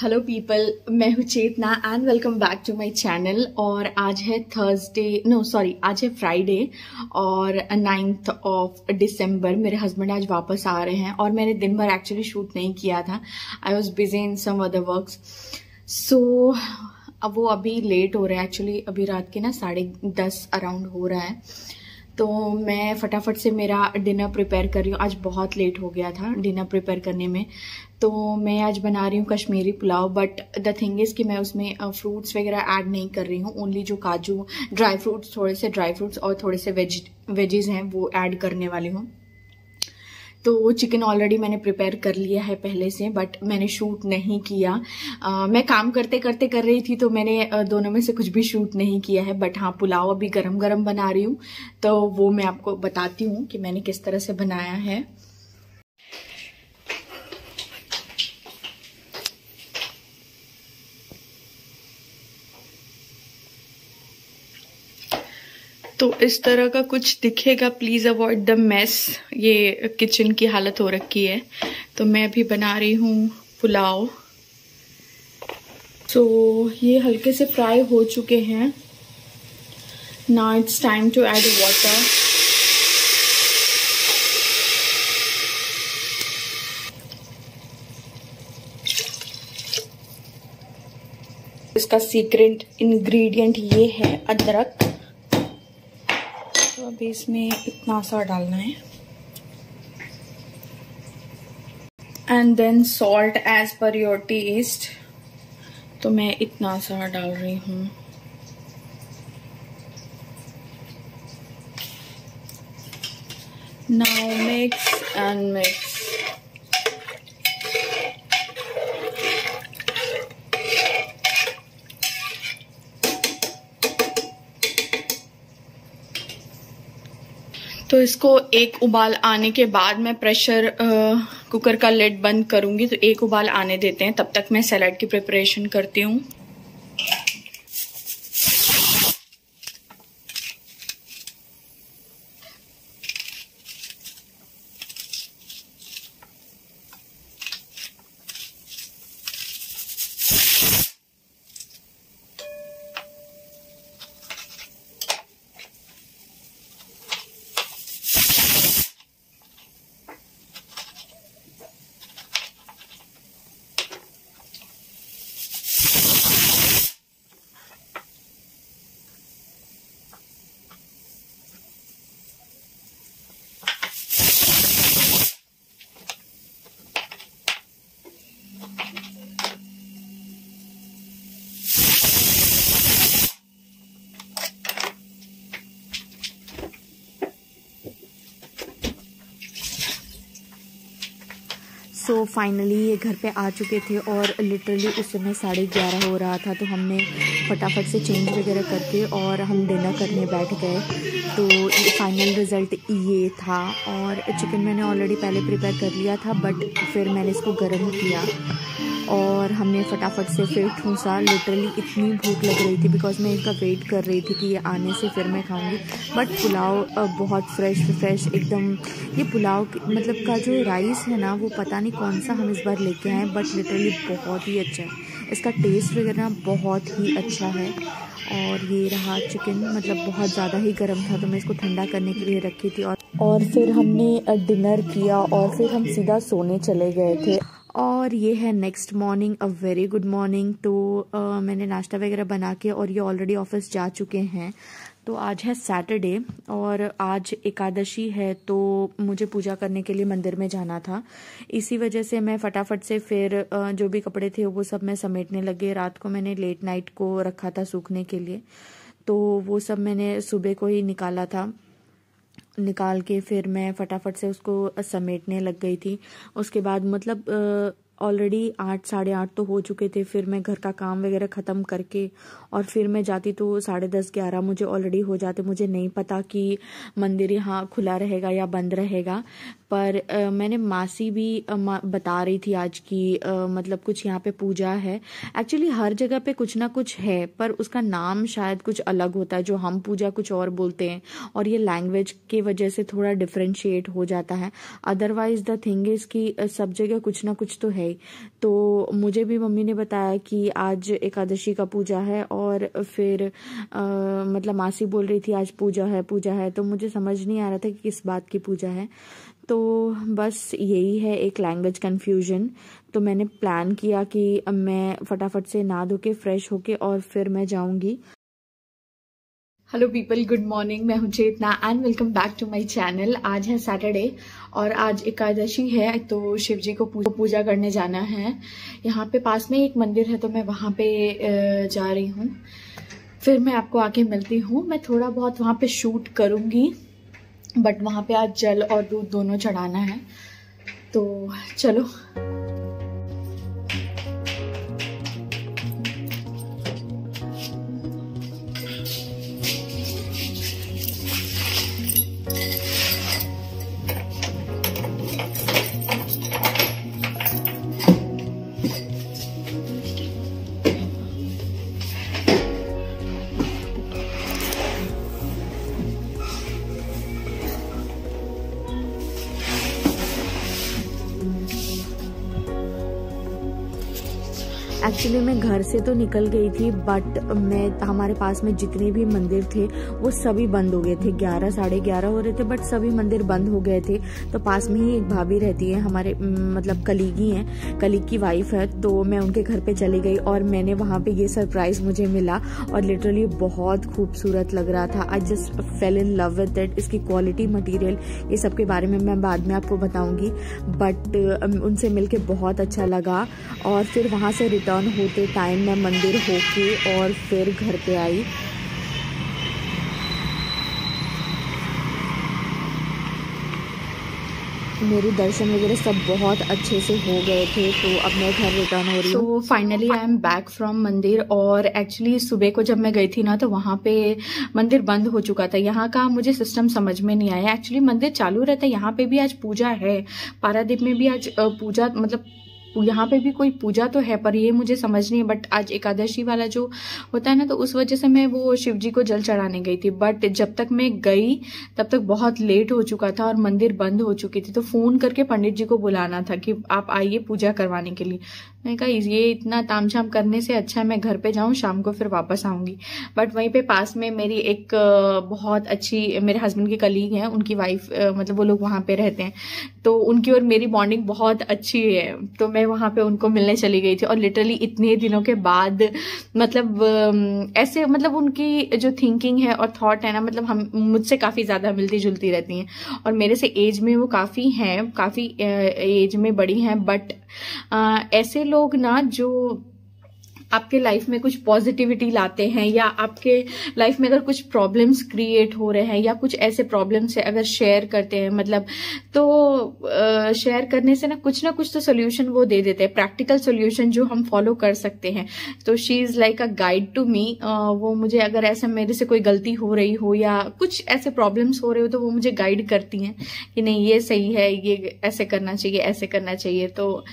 Hello people, मैं हूँ Chetna and welcome back to my channel. और आज है फ्राइडे और 9th of December। मेरे हस्बैंड आज वापस आ रहे हैं और मैंने दिन भर एक्चुअली शूट नहीं किया था। I was busy in some other works. So अब वो अभी लेट हो रहा है, एक्चुअली अभी रात के 10:30 अराउंड हो रहा है। तो मैं फटाफट से मेरा डिनर प्रिपेयर कर रही हूँ। आज बहुत लेट हो गया था डिनर प्रिपेयर करने में। तो मैं आज बना रही हूँ Kashmiri pulao, but the thing is कि मैं उसमें फ्रूट्स वगैरह ऐड नहीं कर रही हूँ। ओनली जो काजू, ड्राई फ्रूट्स, थोड़े से ड्राई फ्रूट्स और थोड़े से वेजीज हैं वो ऐड करने वाली हूँ। तो चिकन ऑलरेडी मैंने प्रिपेयर कर लिया है पहले से, बट मैंने शूट नहीं किया। मैं काम करते करते कर रही थी, तो मैंने दोनों में से कुछ भी शूट नहीं किया है। बट हाँ, पुलाव अभी गरम गरम बना रही हूँ, तो वो मैं आपको बताती हूँ कि मैंने किस तरह से बनाया है। तो इस तरह का कुछ दिखेगा, प्लीज अवॉइड द मेस। ये किचन की हालत हो रखी है। तो मैं अभी बना रही हूँ पुलाव। तो ये हल्के से फ्राई हो चुके हैं। Now it's time to add water. इसका सीक्रेट इंग्रेडिएंट ये है अदरक। अभी इसमें इतना सा डालना है and then salt as per your taste. तो मैं इतना सा डाल रही हूँ। Now mix and mix. तो इसको एक उबाल आने के बाद मैं प्रेशर कुकर का लिड बंद करूंगी। तो एक उबाल आने देते हैं, तब तक मैं सलाद की प्रिपरेशन करती हूँ। तो फाइनली ये घर पे आ चुके थे और लिटरली उस समय 11:30 हो रहा था। तो हमने फटाफट से चेंज वगैरह करके और हम डिनर करने बैठ गए। तो फाइनल रिज़ल्ट ये था। और चिकन मैंने ऑलरेडी पहले प्रिपेयर कर लिया था, बट फिर मैंने इसको गर्म किया और हमने फटाफट से फिर ठूंसा। लिटरली इतनी भूख लग रही थी, बिकॉज मैं इनका वेट कर रही थी कि ये आने से फिर मैं खाऊंगी। बट पुलाव बहुत फ्रेश एकदम। ये पुलाव मतलब का जो राइस है ना, वो पता नहीं कौन सा हम इस बार लेके आए, बट लिटरली बहुत ही अच्छा है। इसका टेस्ट वगैरह बहुत ही अच्छा है। और ये रहा चिकन, मतलब बहुत ज़्यादा ही गर्म था, तो मैं इसको ठंडा करने के लिए रखी थी। और फिर हमने डिनर किया और फिर हम सीधा सोने चले गए थे। और ये है next morning, a very good morning. तो मैंने नाश्ता वगैरह बना के, और ये ऑलरेडी ऑफिस जा चुके हैं। तो आज है सैटरडे और आज एकादशी है, तो मुझे पूजा करने के लिए मंदिर में जाना था। इसी वजह से मैं फटाफट से फिर जो भी कपड़े थे वो सब मैं समेटने लगे। रात को मैंने लेट नाइट को रखा था सूखने के लिए, तो वो सब मैंने सुबह को ही निकाला था। निकाल के फिर मैं फटाफट से उसको समेटने लग गई थी। उसके बाद मतलब ऑलरेडी 8, 8:30 तो हो चुके थे। फिर मैं घर का काम वगैरह ख़त्म करके और फिर मैं जाती तो 10:30, 11 मुझे ऑलरेडी हो जाते। मुझे नहीं पता कि मंदिर यहाँ खुला रहेगा या बंद रहेगा। पर मैंने मासी भी बता रही थी आज की मतलब कुछ यहाँ पे पूजा है। एक्चुअली हर जगह पे कुछ ना कुछ है, पर उसका नाम शायद कुछ अलग होता है। जो हम पूजा कुछ और बोलते हैं और ये लैंग्वेज के वजह से थोड़ा डिफ्रेंशिएट हो जाता है। अदरवाइज द थिंग इज कि सब जगह कुछ ना कुछ तो है। तो मुझे भी मम्मी ने बताया कि आज एकादशी का पूजा है और फिर मतलब मासी बोल रही थी आज पूजा है, तो मुझे समझ नहीं आ रहा था कि किस बात की पूजा है। तो बस यही है एक लैंग्वेज कन्फ्यूजन। तो मैंने प्लान किया कि मैं फटाफट से नहा धो के फ्रेश होके और फिर मैं जाऊंगी। हेलो पीपल, गुड मॉर्निंग, मैं हूँ Chetna and welcome back to my channel. आज है सैटरडे और आज एकादशी है, तो शिव जी को पूजा करने जाना है। यहाँ पे पास में एक मंदिर है तो मैं वहाँ पे जा रही हूँ। फिर मैं आपको आके मिलती हूँ। मैं थोड़ा बहुत वहाँ पे शूट करूँगी, बट वहाँ पे आज जल और दूध दोनों चढ़ाना है, तो चलो। एक्चुअली मैं घर से तो निकल गई थी, बट हमारे पास में जितने भी मंदिर थे वो सभी बंद हो गए थे। 11 साढ़े 11 हो रहे थे, बट सभी मंदिर बंद हो गए थे। तो पास में ही एक भाभी रहती है, हमारे मतलब कलीगी हैं, कलीग की वाइफ है, तो मैं उनके घर पे चली गई और मैंने वहाँ पे ये सरप्राइज़ मुझे मिला और लिटरली बहुत खूबसूरत लग रहा था। I just fell in love with it. इसकी क्वालिटी, मटीरियल, ये सब के बारे में मैं बाद में आपको बताऊँगी, बट उनसे मिल के बहुत अच्छा लगा। और फिर वहाँ से रिटर्न होते टाइम मैं मंदिर होके और फिर घर पे आई। मेरे दर्शन वगैरह सब बहुत अच्छे से हो गए थे, तो अब मैं घर रिटर्न हो रही हूँ। तो finally I am back from मंदिर। और एक्चुअली सुबह को जब मैं गई थी ना, तो वहाँ पे मंदिर बंद हो चुका था। यहाँ का मुझे सिस्टम समझ में नहीं आया। एक्चुअली मंदिर चालू रहता है, यहाँ पे भी आज पूजा है, पारादीप में भी आज पूजा, मतलब यहाँ पे भी कोई पूजा तो है, पर ये मुझे समझ नहीं है। बट आज एकादशी वाला जो होता है ना, तो उस वजह से मैं वो शिव जी को जल चढ़ाने गई थी, बट जब तक मैं गई तब तक बहुत लेट हो चुका था और मंदिर बंद हो चुकी थी। तो फोन करके पंडित जी को बुलाना था कि आप आइए पूजा करवाने के लिए। मैंने कहा ये इतना तामझाम करने से अच्छा मैं घर पे जाऊँ, शाम को फिर वापस आऊंगी। बट वहीं पे पास में मेरी एक बहुत अच्छी, मेरे हस्बैंड के कलीग हैं, उनकी वाइफ, मतलब वो लोग वहाँ पे रहते हैं, तो उनकी और मेरी बॉन्डिंग बहुत अच्छी है। तो मैं वहाँ पे उनको मिलने चली गई थी और लिटरली इतने दिनों के बाद, मतलब ऐसे, मतलब उनकी जो थिंकिंग है और थॉट है ना, मतलब हम मुझसे काफ़ी ज़्यादा मिलती जुलती रहती हैं और मेरे से एज में वो काफ़ी एज में बड़ी हैं। बट ऐसे लोग ना जो आपके लाइफ में कुछ पॉजिटिविटी लाते हैं, या आपके लाइफ में अगर कुछ प्रॉब्लम्स क्रिएट हो रहे हैं या कुछ ऐसे प्रॉब्लम्स है अगर शेयर करते हैं, मतलब तो शेयर करने से ना कुछ तो सोल्यूशन वो दे देते हैं, प्रैक्टिकल सोल्यूशन जो हम फॉलो कर सकते हैं। तो she is like a guide to me. वो मुझे अगर ऐसा, मेरे से कोई गलती हो रही हो या कुछ ऐसे प्रॉब्लम्स हो रहे हो, तो वो मुझे गाइड करती हैं कि नहीं ये सही है, ये ऐसे करना चाहिए, ऐसे करना चाहिए। तो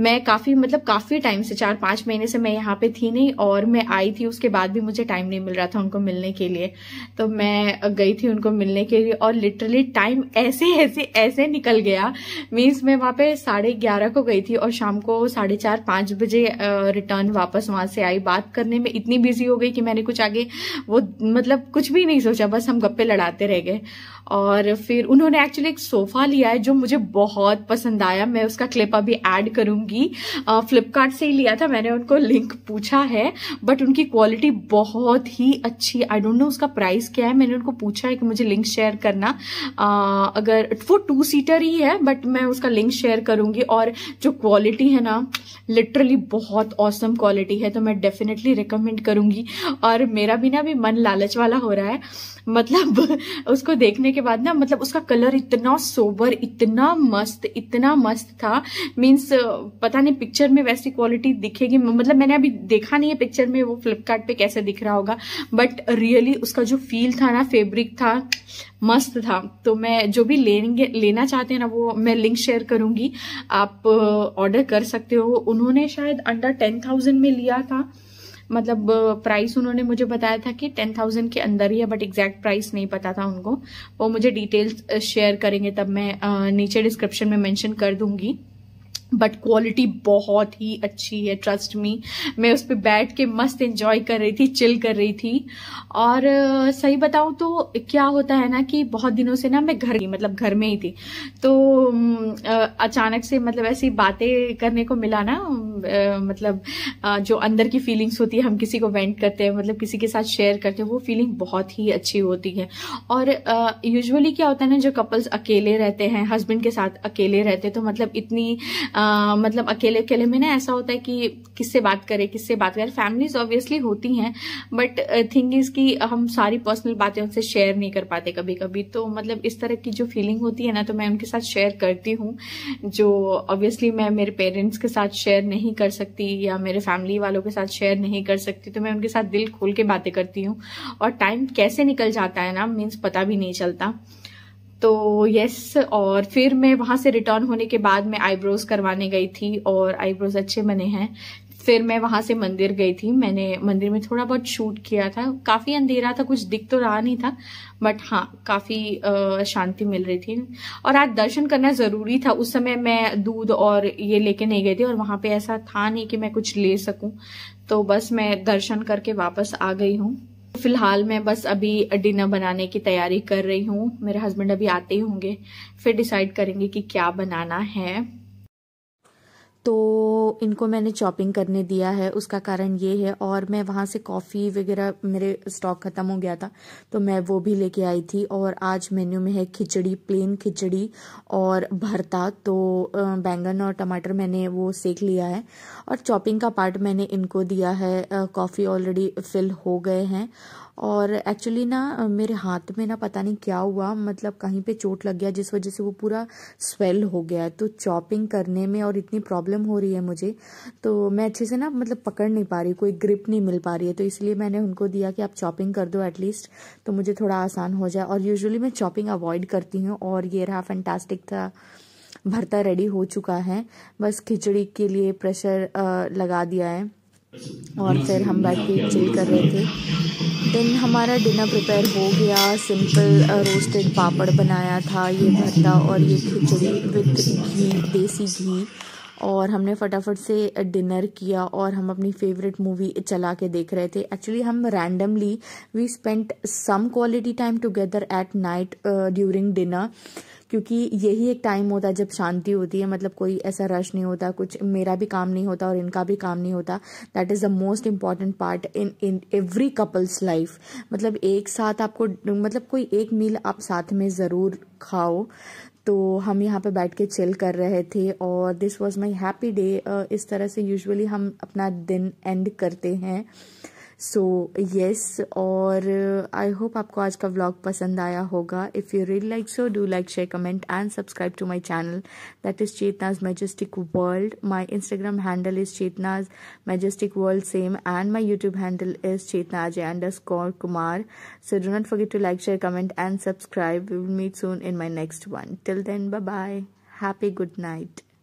मैं काफ़ी टाइम से, 4-5 महीने से मैं यहाँ थी नहीं, और मैं आई थी उसके बाद भी मुझे टाइम नहीं मिल रहा था उनको मिलने के लिए, तो मैं गई थी उनको मिलने के लिए। और लिटरली टाइम ऐसे निकल गया। मीन्स मैं वहाँ पे 11:30 को गई थी और शाम को 4:30-5 बजे रिटर्न वापस वहाँ से आई। बात करने में इतनी बिजी हो गई कि मैंने कुछ आगे वो, मतलब कुछ भी नहीं सोचा, बस हम गप्पे लड़ाते रह गए। और फिर उन्होंने एक्चुअली एक सोफा लिया है जो मुझे बहुत पसंद आया। मैं उसका क्लिप अभी ऐड करूंगी। फ्लिपकार्ट से ही लिया था मैंने, उनको लिंक पूछा है, बट उनकी क्वालिटी बहुत ही अच्छी। आई डोंट नो उसका प्राइस क्या है, मैंने उनको पूछा है कि मुझे लिंक शेयर करना। अगर वो 2-सीटर ही है, बट मैं उसका लिंक शेयर करूंगी। और जो क्वालिटी है ना, लिटरली बहुत ऑसम क्वालिटी है, तो मैं डेफिनेटली रिकमेंड करूंगी। और मेरा भी मन लालच वाला हो रहा है, मतलब उसको देखने के बाद ना मतलब उसका कलर इतना सोबर, इतना मस्त था, मीन्स पता नहीं पिक्चर में वैसी क्वालिटी दिखेगी, मतलब मैंने अभी देखा नहीं है पिक्चर में वो फ्लिपकार्ट पे कैसे दिख रहा होगा, बट रियली उसका जो फील था ना, फैब्रिक था, मस्त था। तो मैं जो भी लेना चाहते हैं ना वो मैं लिंक शेयर करूंगी, आप ऑर्डर कर सकते हो। उन्होंने शायद अंडर 10,000 में लिया था, मतलब प्राइस उन्होंने मुझे बताया था कि 10,000 के अंदर ही है, बट एग्जैक्ट प्राइस नहीं पता था उनको। वो मुझे डिटेल्स शेयर करेंगे तब मैं नीचे डिस्क्रिप्शन में मेंशन कर दूंगी। बट क्वालिटी बहुत ही अच्छी है, ट्रस्ट मी, मैं उस पर बैठ के मस्त एंजॉय कर रही थी, चिल कर रही थी। और सही बताऊँ तो क्या होता है ना कि बहुत दिनों से ना मैं घर में ही थी, तो अचानक से मतलब ऐसी बातें करने को मिला ना, मतलब जो अंदर की फीलिंग्स होती है हम किसी को वेंट करते हैं, मतलब किसी के साथ शेयर करते हैं, वो फीलिंग बहुत ही अच्छी होती है। और यूजुअली क्या होता है ना, जो कपल्स अकेले रहते हैं, हस्बैंड के साथ अकेले रहते हैं, तो मतलब इतनी मतलब अकेले अकेले में ना ऐसा होता है कि किससे बात करें फैमिलीज ऑब्वियसली होती हैं, बट थिंग इज कि हम सारी पर्सनल बातें उनसे शेयर नहीं कर पाते कभी कभी। तो मतलब इस तरह की जो फीलिंग होती है ना, तो मैं उनके साथ शेयर करती हूँ, जो ऑब्वियसली मैं मेरे पेरेंट्स के साथ शेयर नहीं कर सकती या मेरे फैमिली वालों के साथ शेयर नहीं कर सकती, तो मैं उनके साथ दिल खोल के बातें करती हूँ। और टाइम कैसे निकल जाता है ना, मीन्स पता भी नहीं चलता। तो यस, और फिर मैं वहाँ से रिटर्न होने के बाद मैं आईब्रोज करवाने गई थी और आईब्रोज अच्छे बने हैं। फिर मैं वहाँ से मंदिर गई थी, मैंने मंदिर में थोड़ा बहुत शूट किया था। काफ़ी अंधेरा था, कुछ दिख तो रहा नहीं था, बट हाँ काफ़ी शांति मिल रही थी। और आज दर्शन करना ज़रूरी था, उस समय मैं दूध और ये लेके नहीं गई थी और वहाँ पे ऐसा था नहीं कि मैं कुछ ले सकूँ, तो बस मैं दर्शन करके वापस आ गई हूँ। फिलहाल मैं बस अभी डिनर बनाने की तैयारी कर रही हूँ, मेरे हस्बैंड अभी आते ही होंगे, फिर डिसाइड करेंगे कि क्या बनाना है। तो इनको मैंने चॉपिंग करने दिया है, उसका कारण ये है। और मैं वहाँ से कॉफ़ी वगैरह, मेरे स्टॉक ख़त्म हो गया था तो मैं वो भी लेके आई थी। और आज मेन्यू में है खिचड़ी, प्लेन खिचड़ी और भरता, तो बैंगन और टमाटर मैंने वो सेक लिया है। और चॉपिंग का पार्ट मैंने इनको दिया है, कॉफ़ी ऑलरेडी फिल हो गए हैं। और एक्चुअली ना मेरे हाथ में ना पता नहीं क्या हुआ, मतलब कहीं पे चोट लग गया जिस वजह से वो पूरा स्वेल हो गया। तो चॉपिंग करने में और इतनी प्रॉब्लम हो रही है मुझे, तो मैं अच्छे से ना मतलब पकड़ नहीं पा रही, कोई ग्रिप नहीं मिल पा रही है। तो इसलिए मैंने उनको दिया कि आप चॉपिंग कर दो एटलीस्ट, तो मुझे थोड़ा आसान हो जाए। और यूजुअली मैं चॉपिंग अवॉइड करती हूँ। और ये रहा फैंटास्टिक था, भरता रेडी हो चुका है, बस खिचड़ी के लिए प्रेशर लगा दिया है। और फिर हम बैठ के चिल कर रहे थे। देन हमारा डिनर प्रिपेयर हो गया, सिंपल रोस्टेड पापड़ बनाया था, ये भरता और ये खिचड़ी विद घी, देसी घी। और हमने फटाफट से डिनर किया और हम अपनी फेवरेट मूवी चला के देख रहे थे। एक्चुअली हम randomly we spent some quality time together at night during dinner, क्योंकि यही एक टाइम होता है जब शांति होती है, मतलब कोई ऐसा रश नहीं होता, कुछ मेरा भी काम नहीं होता और इनका भी काम नहीं होता। That is the most important part in every couple's life, मतलब एक साथ आपको मतलब कोई एक मील आप साथ में ज़रूर खाओ। तो हम यहाँ पे बैठ के चिल कर रहे थे और this was my happy day. इस तरह से यूजुअली हम अपना दिन एंड करते हैं। सो येस, और आई होप आपको आज का व्लॉग पसंद आया होगा। If you really like so do like, share, comment and subscribe to my channel that is Chetna's majestic world. My Instagram handle is Chetna's majestic world same and my YouTube handle is chetnajay_kumar। So do not forget to like, share, comment and subscribe. We will meet soon in my next one. Till then bye bye, happy good night.